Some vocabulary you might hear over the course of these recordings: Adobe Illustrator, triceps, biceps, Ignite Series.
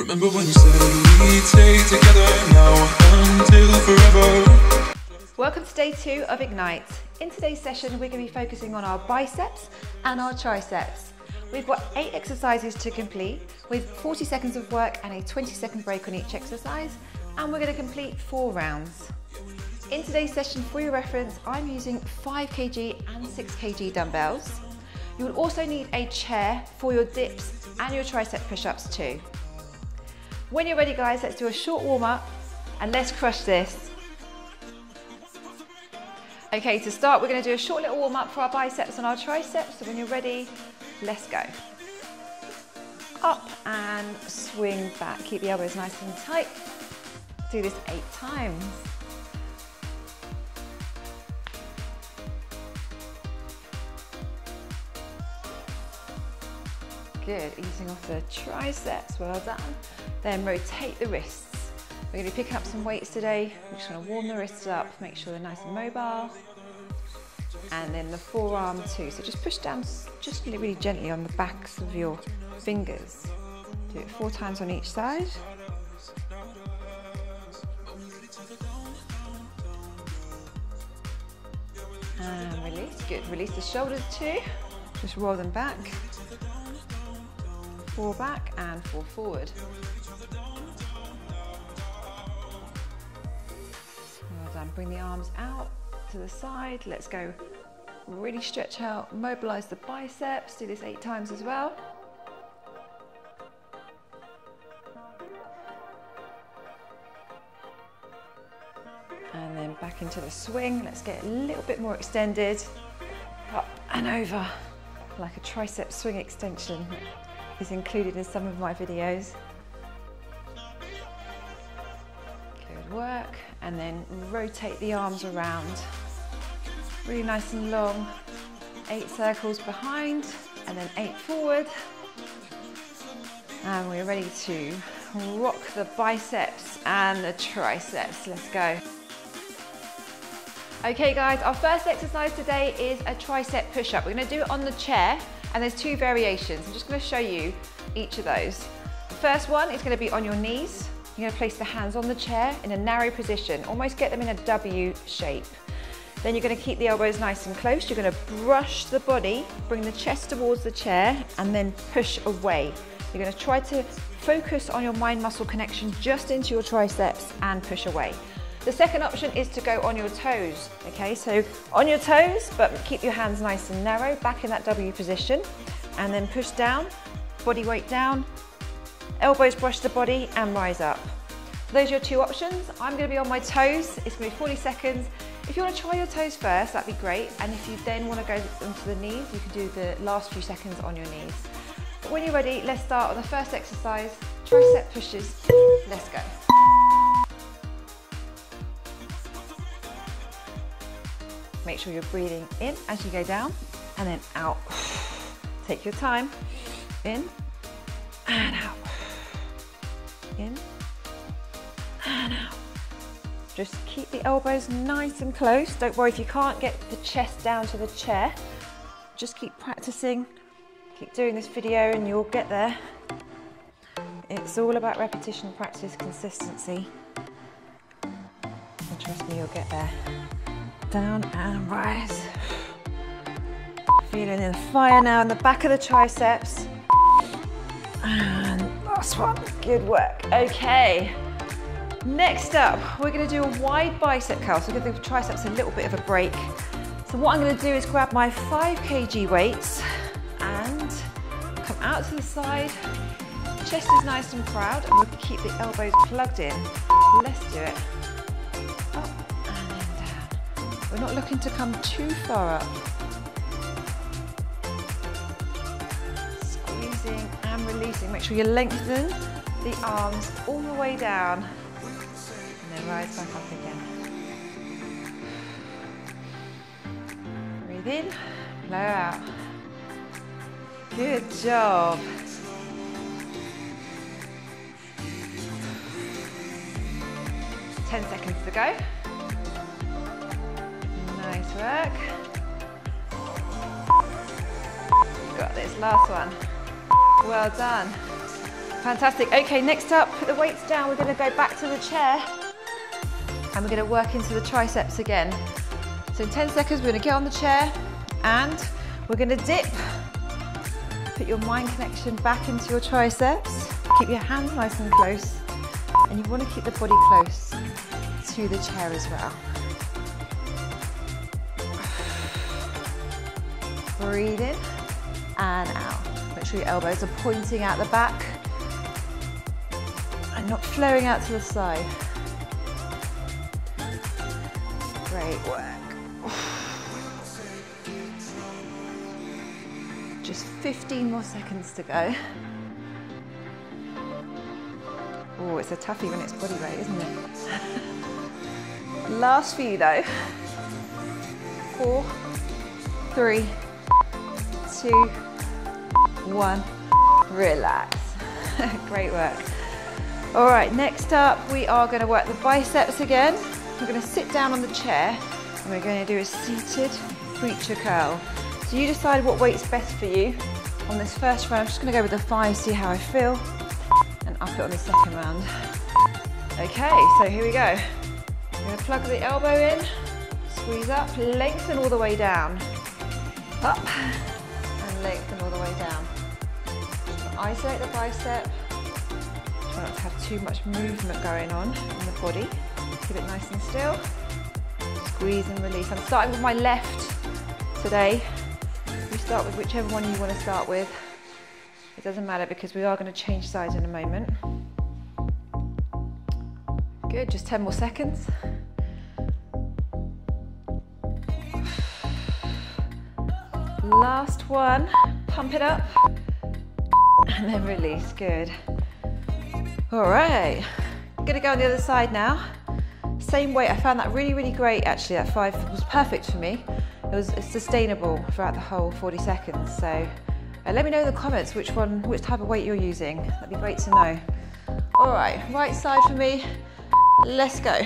Remember when you said we'd stay together now until forever. Welcome to day 2 of Ignite. In today's session we're going to be focusing on our biceps and our triceps. We've got 8 exercises to complete with 40 seconds of work and a 20-second break on each exercise, and we're going to complete 4 rounds. In today's session, for your reference, I'm using 5 kg and 6 kg dumbbells. You will also need a chair for your dips and your tricep push-ups too. When you're ready guys, let's do a short warm-up and let's crush this. Okay, to start we're going to do a short little warm-up for our biceps and our triceps, so when you're ready, let's go. Up and swing back, keep the elbows nice and tight. Do this 8 times. Good, easing off the triceps, well done. Then rotate the wrists. We're going to be picking up some weights today. We're just going to warm the wrists up, make sure they're nice and mobile. And then the forearm too. So just push down, just really gently on the backs of your fingers. Do it 4 times on each side. And release, good. Release the shoulders too. Just roll them back. 4 back and 4 forward. Well done, bring the arms out to the side. Let's go, really stretch out, mobilize the biceps. Do this 8 times as well. And then back into the swing. Let's get a little bit more extended. Up and over, like a tricep swing extension. Is included in some of my videos. Good work, and then rotate the arms around. Really nice and long. 8 circles behind, and then 8 forward. And we're ready to rock the biceps and the triceps. Let's go. Okay guys, our first exercise today is a tricep push-up. We're gonna do it on the chair. And there's 2 variations. I'm just going to show you each of those. The first one is going to be on your knees. You're going to place the hands on the chair in a narrow position, almost get them in a W shape. Then you're going to keep the elbows nice and close. You're going to brush the body, bring the chest towards the chair, and then push away. You're going to try to focus on your mind-muscle connection just into your triceps and push away. The second option is to go on your toes, okay? So on your toes, but keep your hands nice and narrow, back in that W position, and then push down, body weight down, elbows brush the body, and rise up. Those are your 2 options. I'm gonna be on my toes. It's gonna be 40 seconds. If you wanna try your toes first, that'd be great. And if you then wanna go onto the knees, you can do the last few seconds on your knees. But when you're ready, let's start with the first exercise, tricep pushes. Let's go. Make sure you're breathing in as you go down, and then out. Take your time. In and out. In and out. Just keep the elbows nice and close. Don't worry if you can't get the chest down to the chair. Just keep practicing. Keep doing this video and you'll get there. It's all about repetition, practice, consistency. And trust me, you'll get there. Down and rise. Feeling in the fire now in the back of the triceps. And last one, good work. Okay, next up, we're gonna do a wide bicep curl. So we're gonna give the triceps a little bit of a break. So what I'm gonna do is grab my 5 kg weights and come out to the side. Chest is nice and proud, and we'll keep the elbows plugged in. Let's do it. We're not looking to come too far up. Squeezing and releasing. Make sure you lengthen the arms all the way down. And then rise back up again. Breathe in, blow out. Good job. Ten seconds to go. Nice work. Got this last one. Well done. Fantastic. Okay, next up, put the weights down. We're going to go back to the chair and we're going to work into the triceps again. So in 10 seconds, we're going to get on the chair and we're going to dip. Put your mind connection back into your triceps. Keep your hands nice and close, and you want to keep the body close to the chair as well. Breathe in and out. Make sure your elbows are pointing out the back and not flowing out to the side. Great work. Just 15 more seconds to go. Oh, it's a toughie when it's body weight, isn't it? Last few though. 4, 3, 2, 1. Relax. Great work. All right, next up, we are going to work the biceps again. We're going to sit down on the chair and we're going to do a seated preacher curl. So you decide what weight's best for you. On this first round, I'm just going to go with the thighs, see how I feel. Up it on the second round. Okay, so here we go. We're going to plug the elbow in, squeeze up, lengthen all the way down. Up, and lengthen all the way down. Just want to isolate the bicep. Try not to have too much movement going on in the body. Keep it nice and still. Squeeze and release. I'm starting with my left today. You start with whichever one you want to start with. It doesn't matter because we are going to change sides in a moment. Good, just 10 more seconds. Last one, pump it up and then release, good. All right, I'm going to go on the other side now. Same weight, I found that really, really great actually, that 5 was perfect for me. It was sustainable throughout the whole 40 seconds, so. Let me know in the comments which type of weight you're using. That'd be great to know. All right, right side for me. Let's go.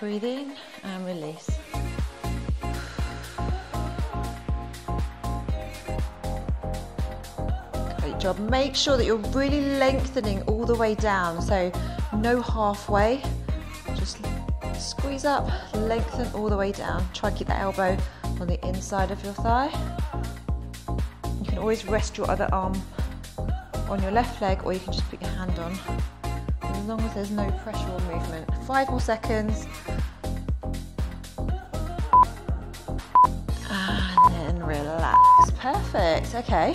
Breathe in and release. Great job. Make sure that you're really lengthening all the way down, so no halfway. Just squeeze up, lengthen all the way down. Try and keep that elbow on the inside of your thigh. You can always rest your other arm on your left leg, or you can just put your hand on, as long as there's no pressure or movement. 5 more seconds. And then relax. Perfect, okay.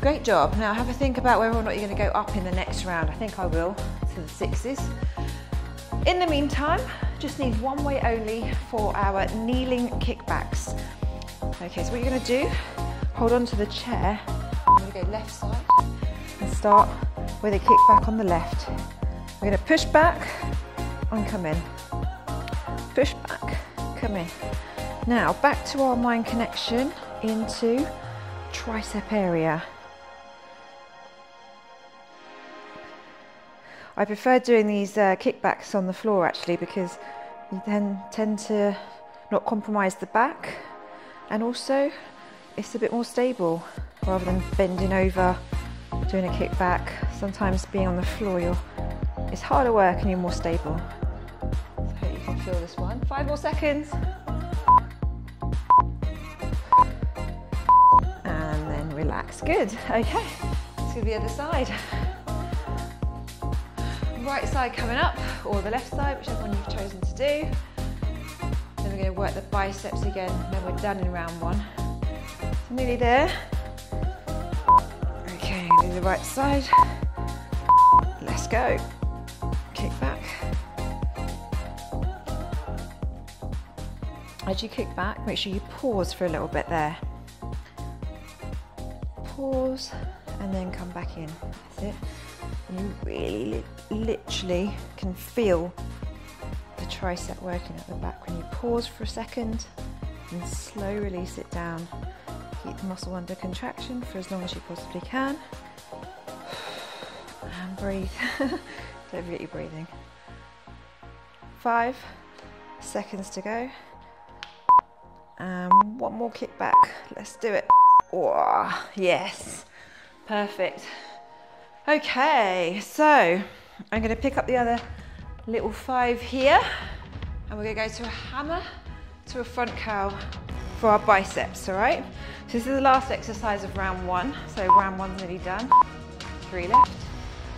Great job. Now have a think about whether or not you're going to go up in the next round. I think I will, to the 6s. In the meantime, just need one way only for our kneeling kickbacks. Okay, so what you're going to do, hold on to the chair. I'm going to go left side and start with a kickback on the left. We're going to push back and come in. Push back, come in. Now back to our mind connection into tricep area. I prefer doing these kickbacks on the floor actually, because you then tend to not compromise the back, and also it's a bit more stable rather than bending over, doing a kickback. Sometimes being on the floor, it's harder work and you're more stable. So I hope you can feel this one. 5 more seconds. And then relax. Good, okay. To the other side. Right side coming up, or the left side, whichever one you've chosen to do. Then we're going to work the biceps again, and then we're done in round 1. So nearly there. Okay, do the right side. Let's go. Kick back. As you kick back, make sure you pause for a little bit there. Pause, and then come back in. That's it. You really literally can feel the tricep working at the back when you pause for a second and slow release it down. Keep the muscle under contraction for as long as you possibly can. And breathe. Don't forget your breathing. 5 seconds to go. One more kickback. Let's do it. Oh, yes, perfect. Okay, so I'm gonna pick up the other little five here, and we're gonna go to a hammer to a front cow for our biceps, all right? So this is the last exercise of round one. So round one's nearly done, three left.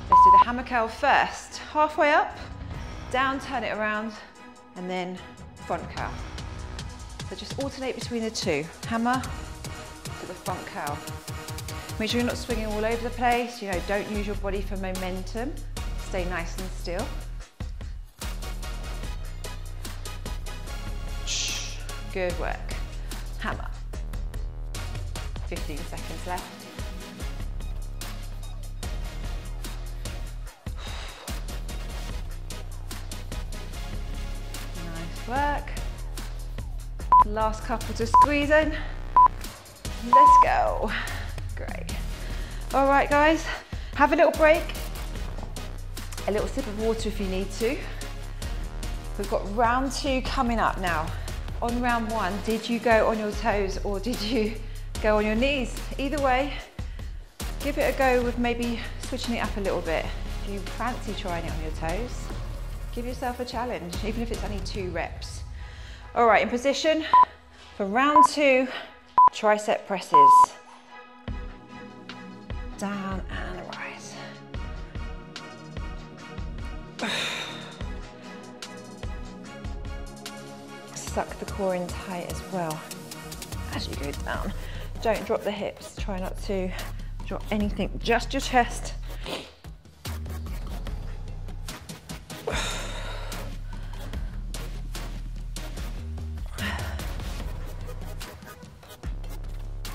Let's do the hammer cow first. Halfway up, down, turn it around, and then front cow. So just alternate between the two. Hammer to the front cow. Make sure you're not swinging all over the place. You know, don't use your body for momentum. Stay nice and still. Good work. Hammer. 15 seconds left. Nice work. Last couple to squeeze in. Let's go. Great. All right, guys, have a little break. A little sip of water if you need to. We've got round two coming up now. On round one, did you go on your toes or did you go on your knees? Either way, give it a go with maybe switching it up a little bit. If you fancy trying it on your toes, give yourself a challenge, even if it's only 2 reps. All right, in position for round two, tricep presses. Down and rise. Suck the core in tight as well as you go down. Don't drop the hips. Try not to drop anything, just your chest.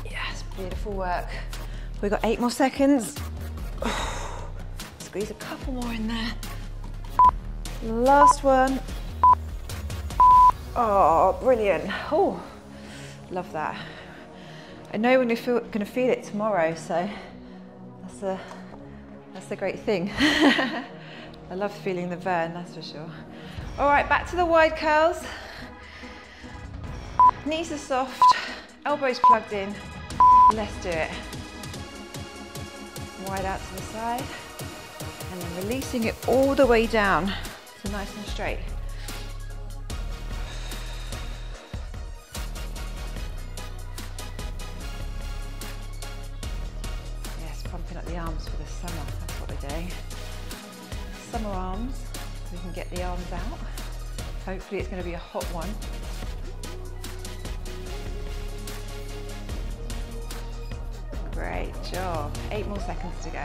Yes, beautiful work. We've got 8 more seconds. Squeeze a couple more in there. Last one. Oh, brilliant. Oh, love that. I know when you're gonna feel it tomorrow, so that's the great thing. I love feeling the burn, that's for sure. All right, back to the wide curls. Knees are soft, elbows plugged in. Let's do it. Wide out to the side, and then releasing it all the way down, so nice and straight. Yes, pumping up the arms for the summer, that's what we're doing. Summer arms, so we can get the arms out. Hopefully it's going to be a hot one. Great job. 8 more seconds to go.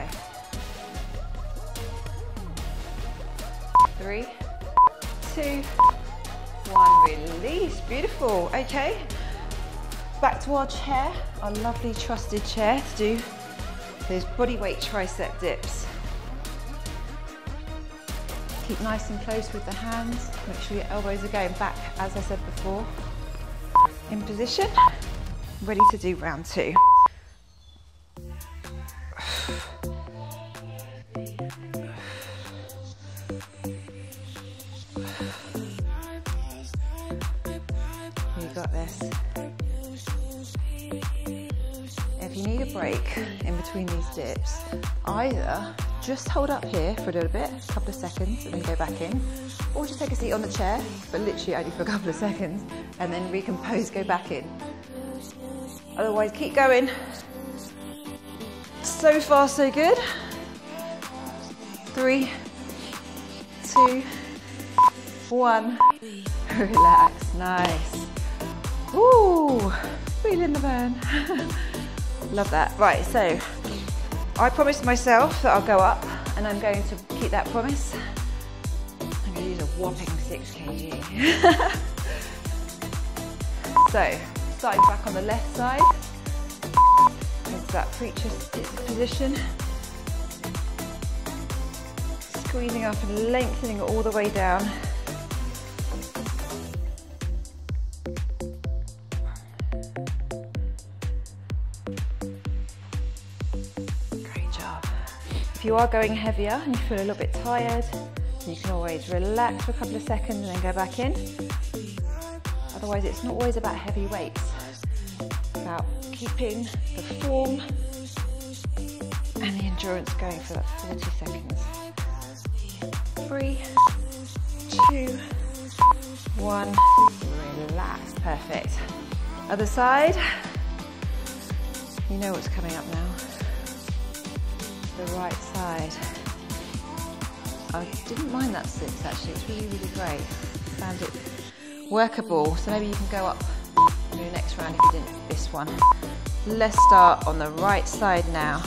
3, 2, 1, release. Beautiful. Okay. Back to our chair, our lovely trusted chair to do those body weight tricep dips. Keep nice and close with the hands. Make sure your elbows are going back, as I said before. In position, ready to do round two. Dips. Either just hold up here for a little bit, a couple of seconds, and then go back in, or just take a seat on the chair, but literally only for a couple of seconds, and then recompose, go back in. Otherwise, keep going. So far, so good. 3, 2, 1. Relax, nice. Ooh, feeling the burn. Love that. Right, so I promised myself that I'll go up, and I'm going to keep that promise. I'm going to use a whopping 6 kg. So, starting back on the left side, into that preacher's position. Squeezing up and lengthening all the way down. If you are going heavier and you feel a little bit tired, you can always relax for a couple of seconds and then go back in. Otherwise, it's not always about heavy weights. It's about keeping the form and the endurance going for that 30 seconds. 3, 2, 1, relax, perfect. Other side, you know what's coming up now. The right side. I didn't mind that 6 actually, it's really, really great. Found it workable, so maybe you can go up in your next round if you didn't this one. Let's start on the right side now.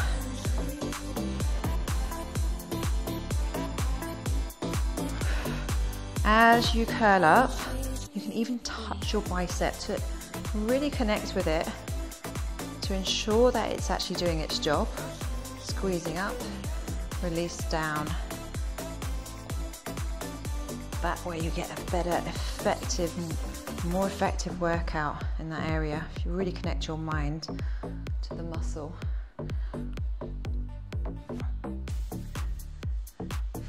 As you curl up, you can even touch your bicep to really connect with it to ensure that it's actually doing its job. Squeezing up, release down. That way you get a better, effective, more effective workout in that area if you really connect your mind to the muscle.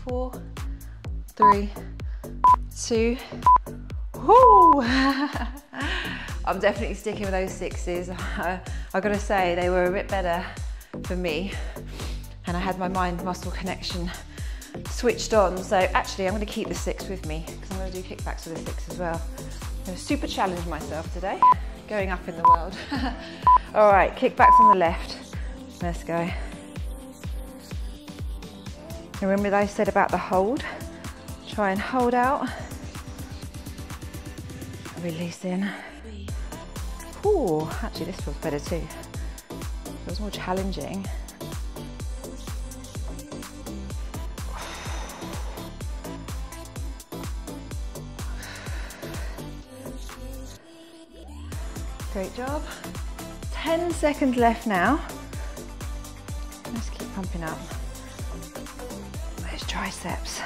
4, 3, 2, whoo! I'm definitely sticking with those 6s. I've got to say, they were a bit better for me, and I had my mind-muscle connection switched on, so actually I'm going to keep the 6 with me because I'm going to do kickbacks with the 6 as well. I'm going to super challenge myself today, going up in the world. All right, kickbacks on the left. Let's go. Remember what I said about the hold? Try and hold out, release in. Ooh, actually this feels better too. It was more challenging. Great job. 10 seconds left now. Let's keep pumping up those triceps.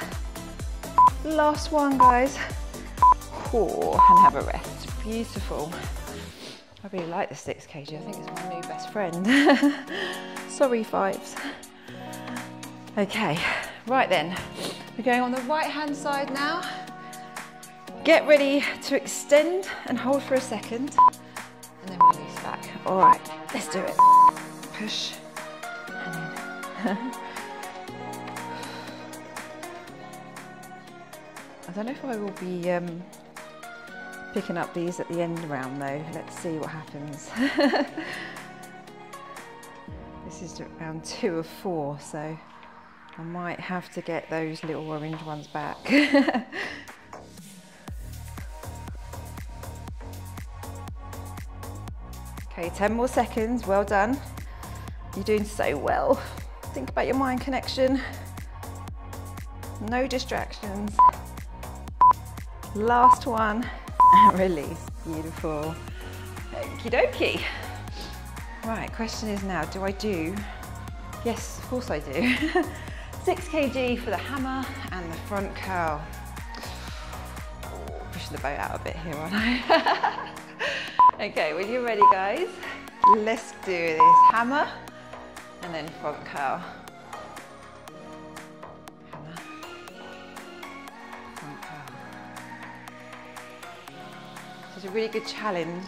Last one, guys. Oh, and have a rest. Beautiful. I really like the 6 kg. I think it's my new best friend. Sorry, 5s. Okay, right then. We're going on the right-hand side now. Get ready to extend and hold for a second, and then release back. All right, let's do it. Push and in. I don't know if I will be picking up these at the end round though. Let's see what happens. This is round 2 of 4, so I might have to get those little orange ones back. Okay, 10 more seconds, well done. You're doing so well. Think about your mind connection. No distractions. Last one, and release, beautiful. Okie dokie. Right, question is now, do I do? Yes, of course I do. 6 kg for the hammer and the front curl. Oh, pushing the boat out a bit here, aren't I? Okay, when you're ready, guys, let's do this. Hammer and then front curl. A really good challenge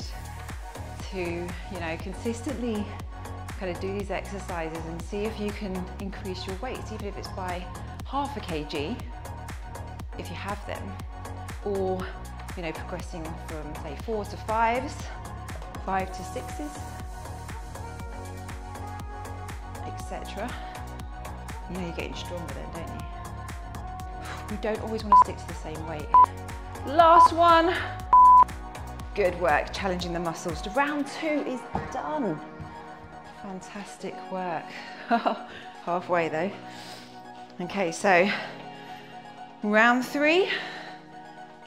to, you know, consistently kind of do these exercises and see if you can increase your weights, even if it's by ½ a kg if you have them, or, you know, progressing from say 4s to 5s, 5s to 6s, etc. You know, you're getting stronger then, don't you? You don't always want to stick to the same weight. Last one. Good work, challenging the muscles. Round 2 is done. Fantastic work. Halfway though. Okay, so round 3.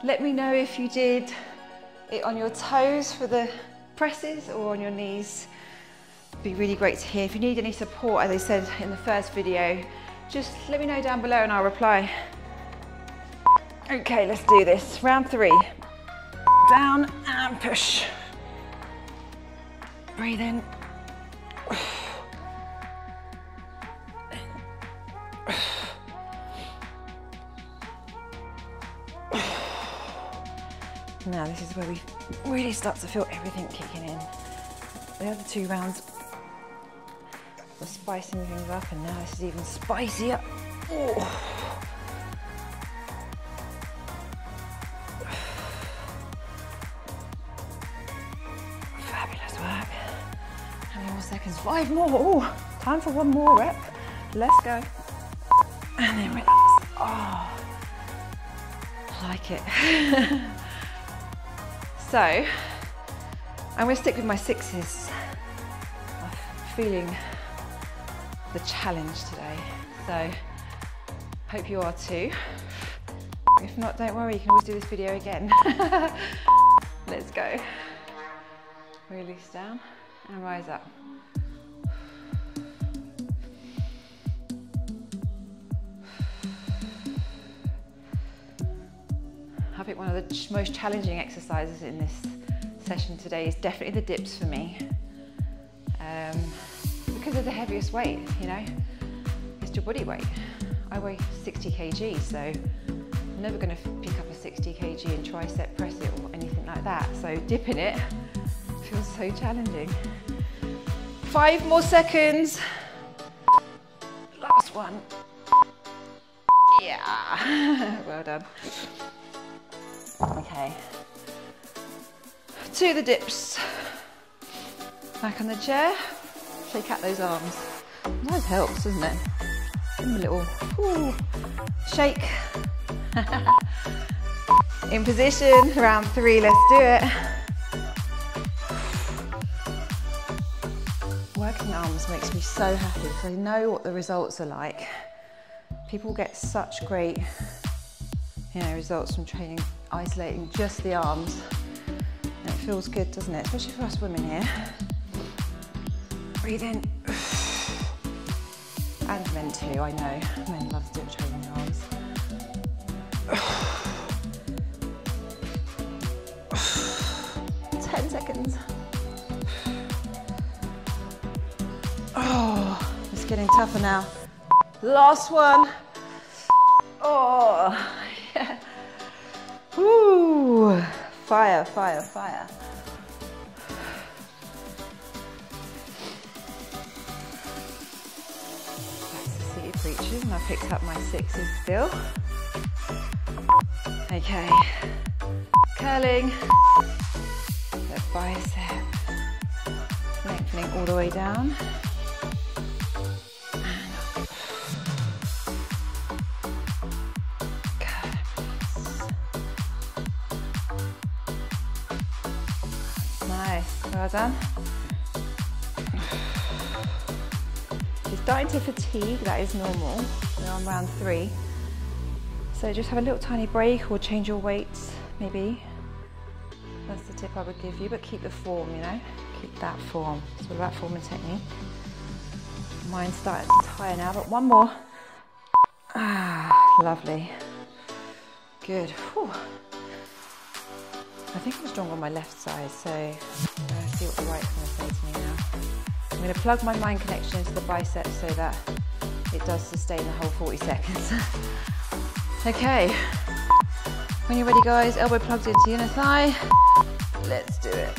Let me know if you did it on your toes for the presses or on your knees. It'd be really great to hear. If you need any support, as I said in the first video, just let me know down below and I'll reply. Okay, let's do this. Round 3. Down and push. Breathe in. Now this is where we really start to feel everything kicking in. The other two rounds were spicing things up, and now this is even spicier. Oh. Fabulous work. How many more seconds? 5 more. Oh, time for 1 more rep. Let's go. And then relax. Oh, I like it. So, I'm going to stick with my 6s. I'm feeling the challenge today. So, hope you are too. If not, don't worry, you can always do this video again. Let's go. Release down and rise up. I think one of the most challenging exercises in this session today is definitely the dips for me, because of the heaviest weight, you know, it's your body weight. I weigh 60 kg, so I'm never going to pick up a 60 kg and tricep press it or anything like that, so dipping it feels so challenging. 5 more seconds, last one, yeah, well done. Okay, to the dips, back on the chair, shake out those arms. That helps, doesn't it? Give them a little shake. In position, round 3, let's do it. Working arms makes me so happy because I know what the results are like. People get such great, you know, results from training, isolating just the arms. And it feels good, doesn't it? Especially for us women here. Breathe in. And men too, I know. Men love to do training their arms. Oh, it's getting tougher now. Last one. Oh. Ooh, fire, fire, fire. That's the City Preachers, and I picked up my 6s still. Okay, curling the bicep, lengthening all the way down. Well done. You're starting to fatigue, that is normal. We're on round 3. So just have a little tiny break or change your weights, maybe. That's the tip I would give you, but keep the form, you know? Keep that form. It's all about form and technique. Mine's starting to tire now, but 1 more. Ah, lovely. Good. Whew. I think I'm strong on my left side, so let's see what the right's going to say to me now. I'm going to plug my mind connection into the biceps so that it does sustain the whole 40 seconds. Okay, when you're ready guys, elbow plugged into the inner thigh. Let's do it.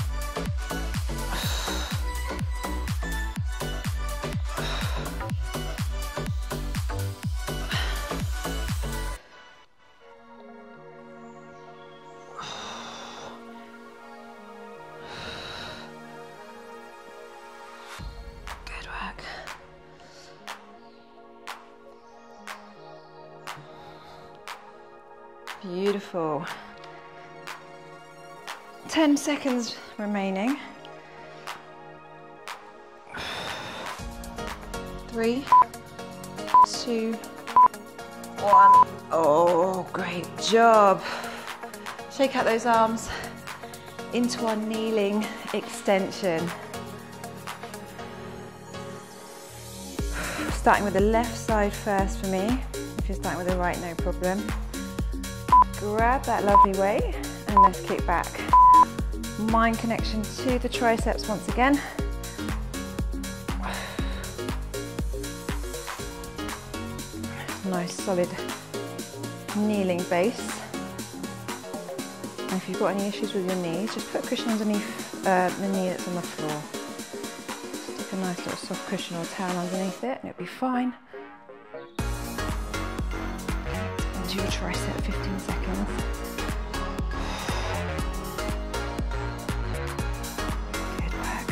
Beautiful. 10 seconds remaining. 3, 2, 1. Oh, great job. Shake out those arms into our kneeling extension. Starting with the left side first for me. If you're starting with the right, no problem. Grab that lovely weight and let's kick back. Mind connection to the triceps once again. Nice solid kneeling base. And if you've got any issues with your knees, just put a cushion underneath the knee that's on the floor. a nice little soft cushion or towel underneath it and it'll be fine. And do your tricep 15 seconds. Good work.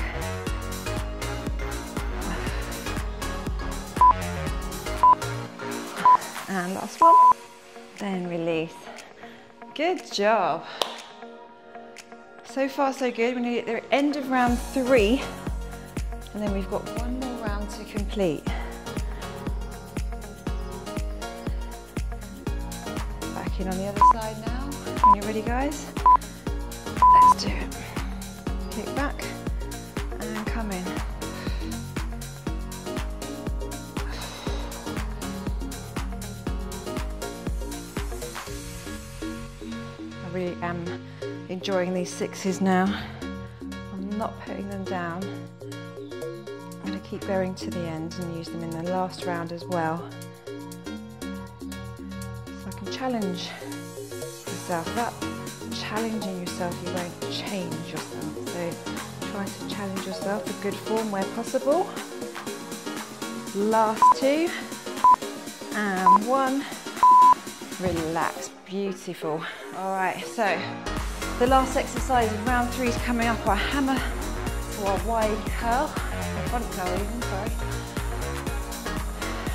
And last one. Then release. Good job. So far, so good. We're nearly at the end of round 3, and then we've got one more round to complete. Back in on the other side now. When you're ready, guys, let's do it. Kick back and come in. I really am enjoying these 6s now. I'm not putting them down. I'm going to keep going to the end and use them in the last round as well. So I can challenge yourself up. Challenging yourself, you won't change yourself. So try to challenge yourself for good form where possible. Last 2 and 1. Relax, beautiful. All right, so the last exercise of round 3 is coming up, our hammer or our wide curl, or front curl even, sorry.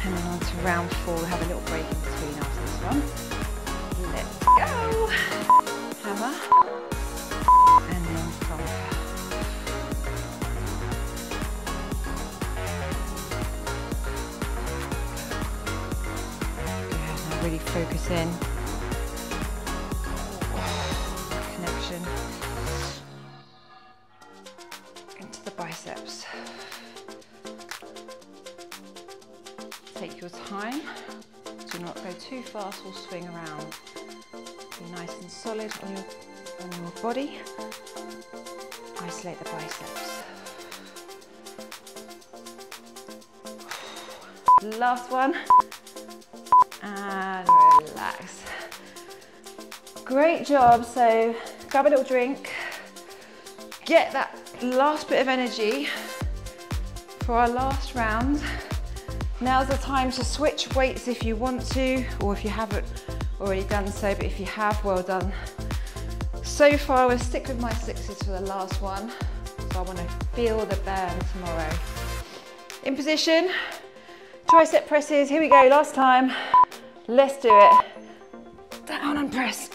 And then on to round 4, we'll have a little break in between after this one. Let's go! Hammer, and then front curl. Good, now really focus in. Biceps. Take your time, do not go too fast or swing around. Be nice and solid on your body. Isolate the biceps. Last one. And relax. Great job. So grab a little drink. Get that last bit of energy for our last round. Now's the time to switch weights if you want to, or if you haven't already done so, but if you have, well done. So far, we'll stick with my 6s for the last one, so I want to feel the burn tomorrow. In position, tricep presses, here we go, last time. Let's do it. Down and press.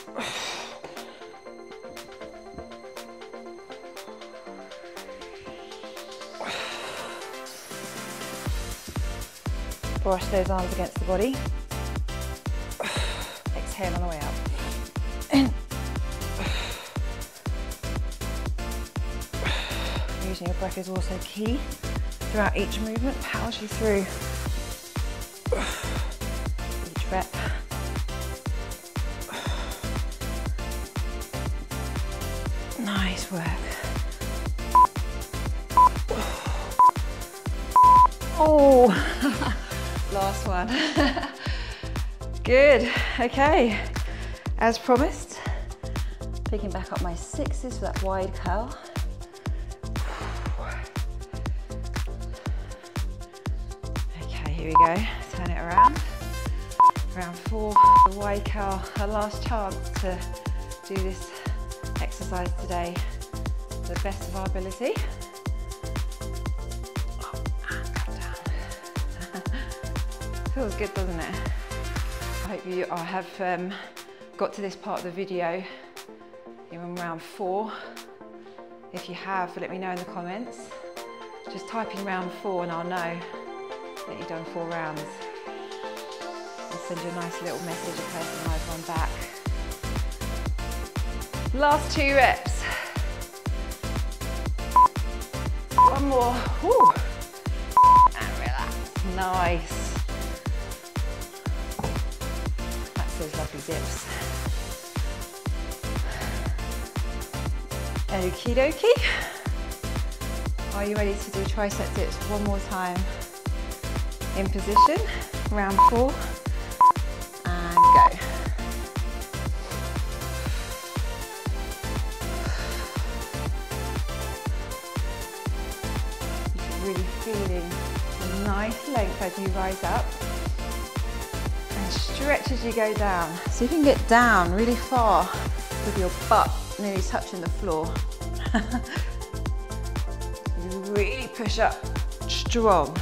Brush those arms against the body. Exhale on the way up. In. Using your breath is also key throughout each movement. Powers you through each rep. Nice work. Oh! Last one. Good. Okay. As promised, picking back up my 6s for that wide curl. Okay, here we go. Turn it around. Round 4, the wide curl. Our last chance to do this exercise today to the best of our ability. Feels good, doesn't it? I hope you have got to this part of the video. You're on round 4. If you have, let me know in the comments. Just type in round 4 and I'll know that you've done 4 rounds. I'll send you a nice little message, a personalised one back. Last 2 reps. One more. Woo. And relax. Nice. Those lovely dips. Okie dokie. Are you ready to do tricep dips one more time? In position, round 4, and go. You can really feeling the nice length as you rise up. And stretch as you go down. So you can get down really far with your butt nearly touching the floor. You really push up strong.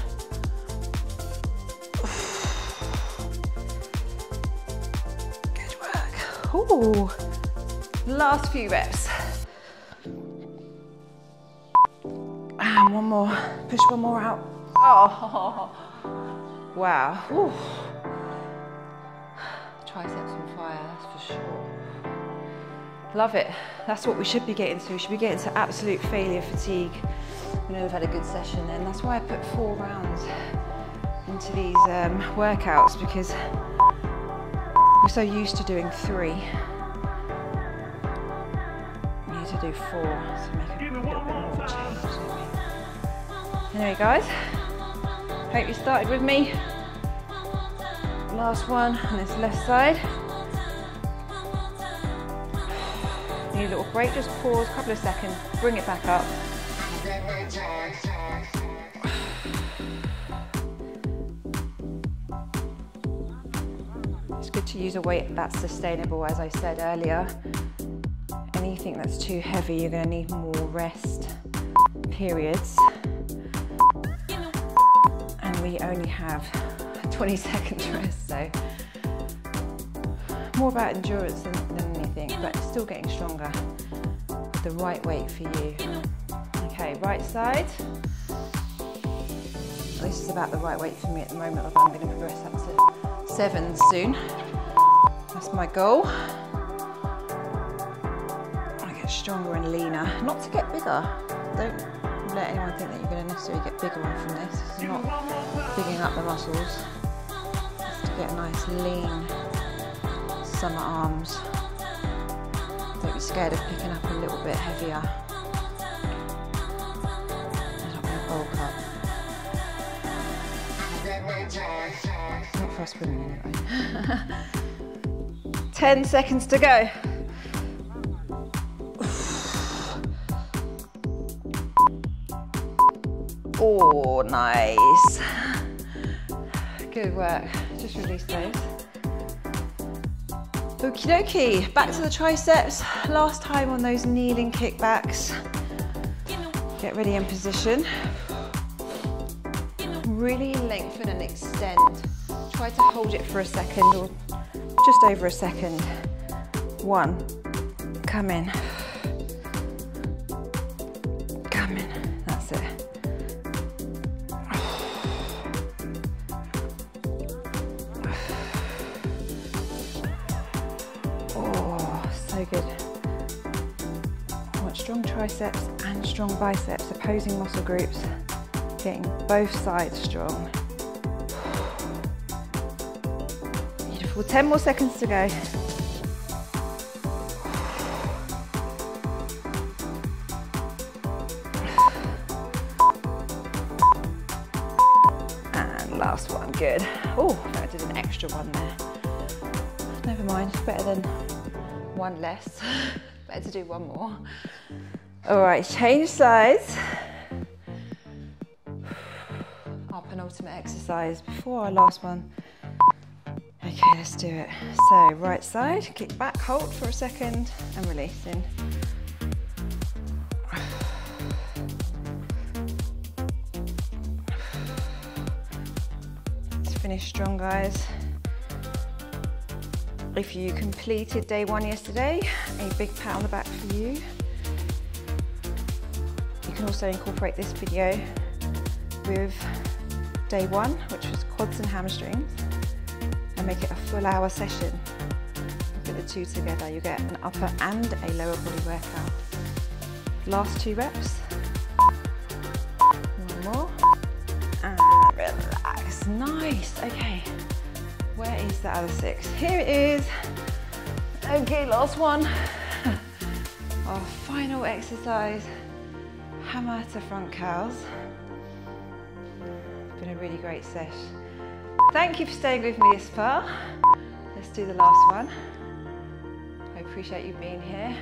Good work. Ooh. Last few reps. And one more. Push one more out. Oh, wow. Ooh. Triceps on fire, that's for sure. Love it. That's what we should be getting to. We should be getting to absolute failure fatigue. You know, we've had a good session and that's why I put 4 rounds into these workouts, because we're so used to doing 3. We need to do 4 to make a bit more change. Anyway guys, hope you started with me. Last one on this left side. Need a little break, just pause, couple of seconds, bring it back up. It's good to use a weight that's sustainable, as I said earlier. Anything that's too heavy, you're going to need more rest periods. And we only have a 20-second rest, so more about endurance than anything, but still getting stronger with the right weight for you. Okay, right side. This is about the right weight for me at the moment, although I'm going to progress up to 7 soon. That's my goal. I get stronger and leaner, not to get bigger. Don't let anyone think that you're going to necessarily get bigger from this. It's not bigging up the muscles. Just to get nice lean summer arms. Don't be scared of picking up a little bit heavier. Not for us women, anyway. 10 seconds to go. Oh, nice. Good work. Just release those. Okie dokie. Back to the triceps. Last time on those kneeling kickbacks. Get ready in position. Really lengthen and extend. Try to hold it for a second or just over a second. 1, come in. Come in, that's it. Oh, so good. I want strong triceps and strong biceps, opposing muscle groups. Getting both sides strong. Beautiful, 10 more seconds to go. And last one, good. Oh, I did an extra one there. Never mind, it's better than one less. Better to do one more. All right, change sides. Exercise before our last one. Okay, let's do it. So right side, kick back, hold for a second and release in. Let's finish strong, guys. If you completed day 1 yesterday, a big pat on the back for you. You can also incorporate this video with day 1, which was quads and hamstrings, and make it a full hour session. Put the 2 together, you get an upper and a lower body workout. Last 2 reps. 1 more. And relax. Nice. Okay. Where is the other 6? Here it is. Okay, last one. Our final exercise. Hammer to front cows. Been a really great sesh. Thank you for staying with me this far. Let's do the last one. I appreciate you being here.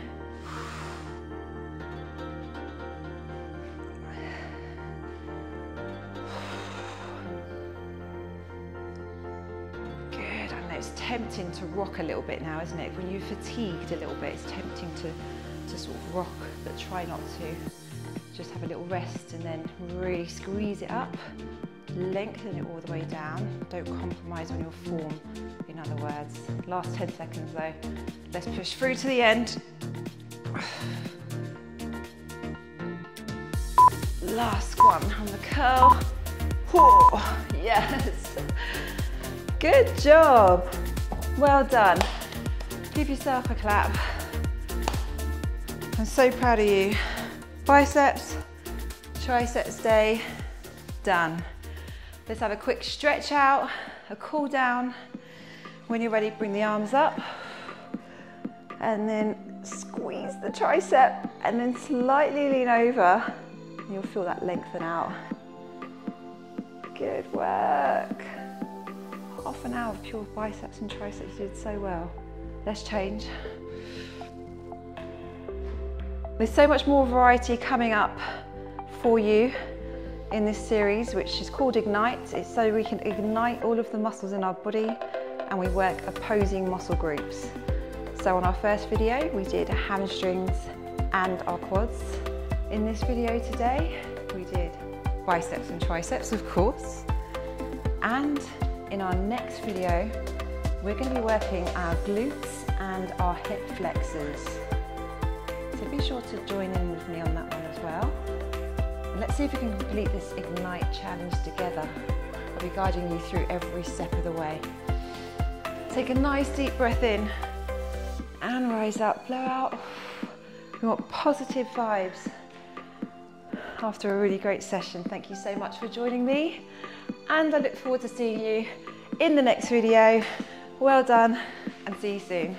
it's tempting to rock a little bit now, isn't it? When you're fatigued a little bit, it's tempting to sort of rock, but try not to. Just have a little rest and then really squeeze it up. Lengthen it all the way down. Don't compromise on your form, in other words. Last 10 seconds though. Let's push through to the end. Last one on the curl. Oh, yes. Good job. Well done. Give yourself a clap. I'm so proud of you. Biceps, triceps day, done. Let's have a quick stretch out, a cool down. When you're ready, bring the arms up and then squeeze the tricep and then slightly lean over and you'll feel that lengthen out. Good work. Half an hour of pure biceps and triceps, you did so well. Let's change. There's so much more variety coming up for you in this series, which is called Ignite. It's so we can ignite all of the muscles in our body and we work opposing muscle groups. So on our first video, we did hamstrings and our quads. In this video today, we did biceps and triceps, of course. And in our next video, we're going to be working our glutes and our hip flexors. So be sure to join in with me on that one as well. Let's see if we can complete this Ignite challenge together. I'll be guiding you through every step of the way. Take a nice deep breath in and rise up, blow out. We want positive vibes after a really great session. Thank you so much for joining me and I look forward to seeing you in the next video. Well done and see you soon.